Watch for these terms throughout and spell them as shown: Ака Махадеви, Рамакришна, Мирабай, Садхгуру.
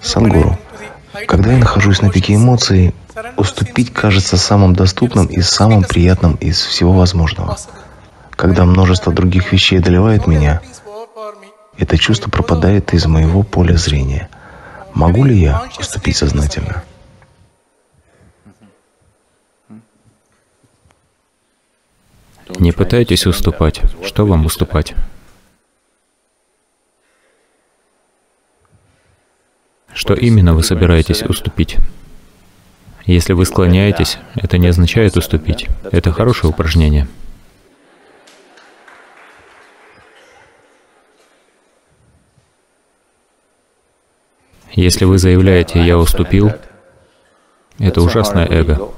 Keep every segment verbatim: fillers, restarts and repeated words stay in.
Садхгуру, когда я нахожусь на пике эмоций, уступить кажется самым доступным и самым приятным из всего возможного. Когда множество других вещей одолевает меня, это чувство пропадает из моего поля зрения. Могу ли я уступить сознательно? Не пытайтесь уступать. Что вам уступать? Что именно вы собираетесь уступить? Если вы склоняетесь, это не означает уступить. Это хорошее упражнение. Если вы заявляете «я уступил», это ужасное эго.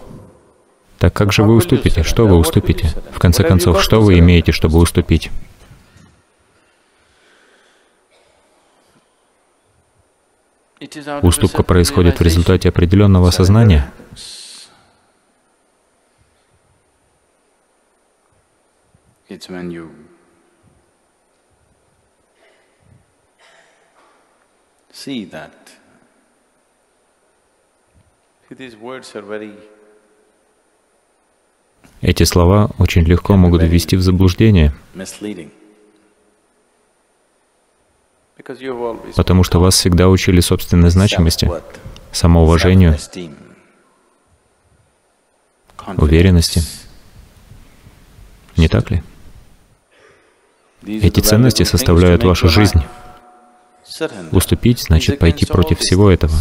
Так как же вы уступите? Что вы уступите? В конце концов, что вы имеете, чтобы уступить? Уступка происходит в результате определенного сознания. Эти слова очень легко могут ввести в заблуждение, потому что вас всегда учили собственной значимости, самоуважению, уверенности. Не так ли? Эти ценности составляют вашу жизнь. Уступить значит пойти против всего этого.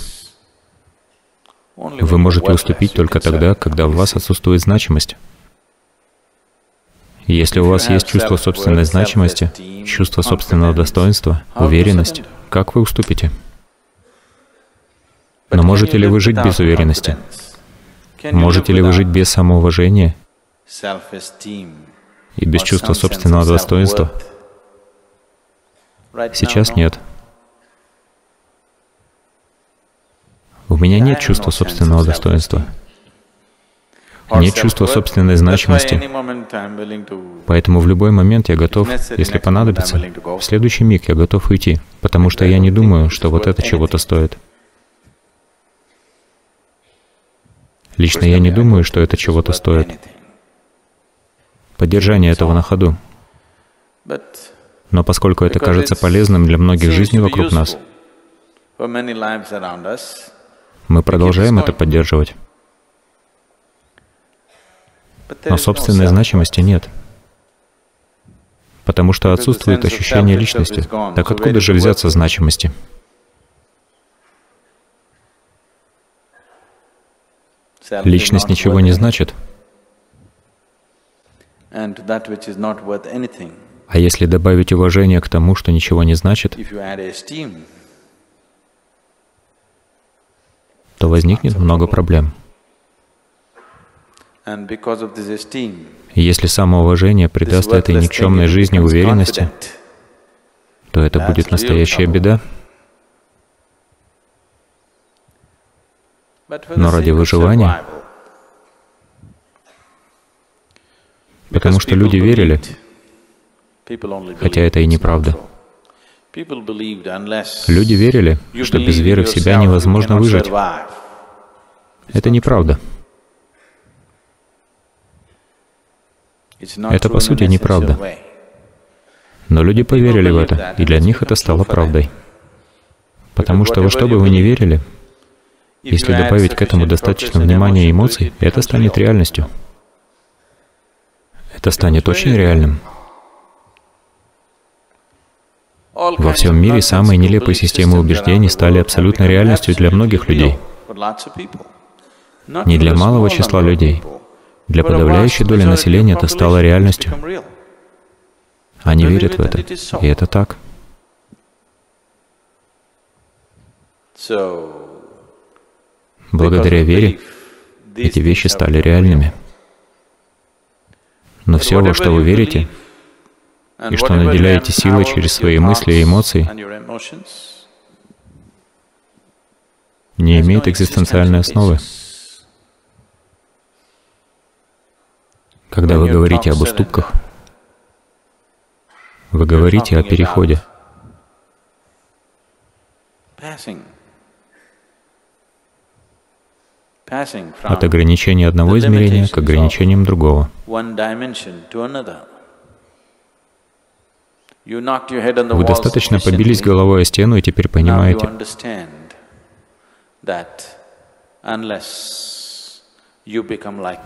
Вы можете уступить только тогда, когда у вас отсутствует значимость. Если у вас есть чувство собственной значимости, чувство собственного достоинства, уверенность, как вы уступите? Но можете ли вы жить без уверенности? Можете ли вы жить без самоуважения и без чувства собственного достоинства? Сейчас нет. У меня нет чувства собственного достоинства, нет чувства собственной значимости, поэтому в любой момент я готов, если понадобится, в следующий миг я готов уйти, потому что я не думаю, что вот это чего-то стоит. Лично я не думаю, что это чего-то стоит. Поддержание этого на ходу. Но поскольку это кажется полезным для многих жизней вокруг нас, мы продолжаем это поддерживать. Но собственной значимости нет, потому что отсутствует ощущение личности. Так откуда же взяться значимости? Личность ничего не значит. А если добавить уважение к тому, что ничего не значит, то возникнет много проблем. Если самоуважение придаст этой никчемной жизни уверенности, то это будет настоящая беда. Но ради выживания, потому что люди верили, хотя это и неправда. Люди верили, что без веры в себя невозможно выжить. Это неправда. Это, по сути, неправда. Но люди поверили в это, и для них это стало правдой. Потому что во что бы вы ни верили, если добавить к этому достаточно внимания и эмоций, это станет реальностью. Это станет очень реальным. Во всем мире самые нелепые системы убеждений стали абсолютной реальностью для многих людей. Не для малого числа людей. Для подавляющей доли населения это стало реальностью. Они верят в это, и это так. Благодаря вере эти вещи стали реальными. Но все, во что вы верите, и что наделяете силой через свои мысли и эмоции, не имеет экзистенциальной основы. Когда вы говорите об уступках, вы говорите о переходе. от ограничения одного измерения к ограничениям другого. Вы достаточно побились головой о стену и теперь понимаете,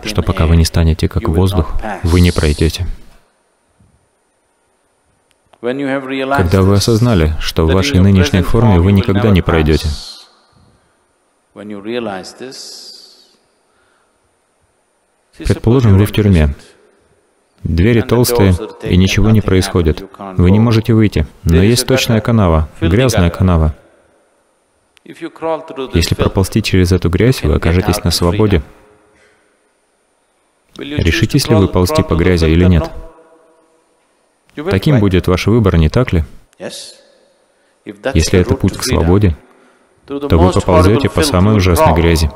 что пока вы не станете как воздух, вы не пройдете. Когда вы осознали, что в вашей нынешней форме вы никогда не пройдете, предположим, вы в тюрьме. Двери толстые, и ничего не происходит. Вы не можете выйти, но есть точная канава, грязная канава. Если проползти через эту грязь, вы окажетесь на свободе. Решитесь ли вы ползти по грязи или нет? Таким будет ваш выбор, не так ли? Если это путь к свободе, то вы поползете по самой ужасной грязи.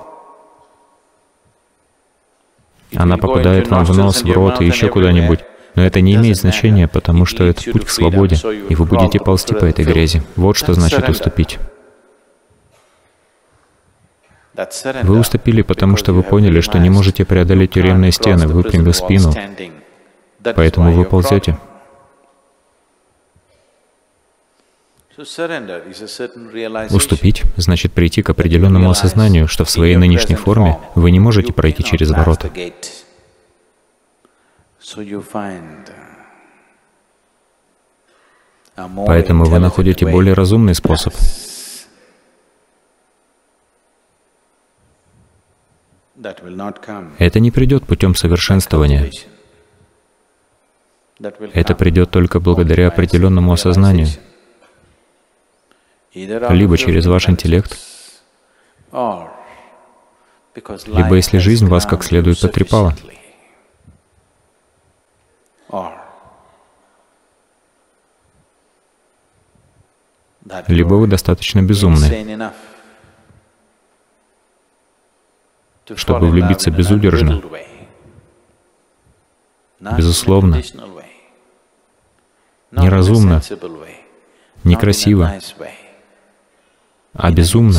Она попадает вам в нос, в рот и еще куда-нибудь. Но это не имеет значения, потому что это путь к свободе, и вы будете ползти по этой грязи. Вот что значит уступить. Вы уступили, потому что вы поняли, что не можете преодолеть тюремные стены, выпрямив спину. Поэтому вы ползете. Уступить значит прийти к определенному осознанию, что в своей нынешней форме вы не можете пройти через ворота. Поэтому вы находите более разумный способ. Это не придет путем совершенствования. Это придет только благодаря определенному осознанию. Либо через ваш интеллект, либо если жизнь вас как следует потрепала. Либо вы достаточно безумны, чтобы влюбиться безудержно, безусловно, неразумно, некрасиво, а безумно.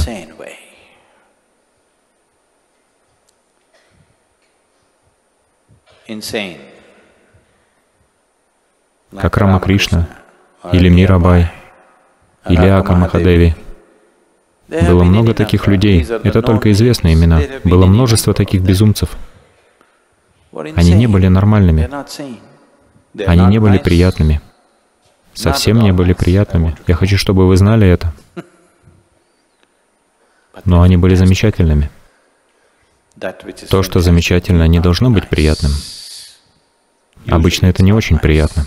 Как Рамакришна, или Мирабай, или Ака Махадеви. Было много таких людей, это только известные имена. Было множество таких безумцев. Они не были нормальными. Они не были приятными. Совсем не были приятными. Я хочу, чтобы вы знали это. Но они были замечательными. То, что замечательно, не должно быть приятным. Обычно это не очень приятно.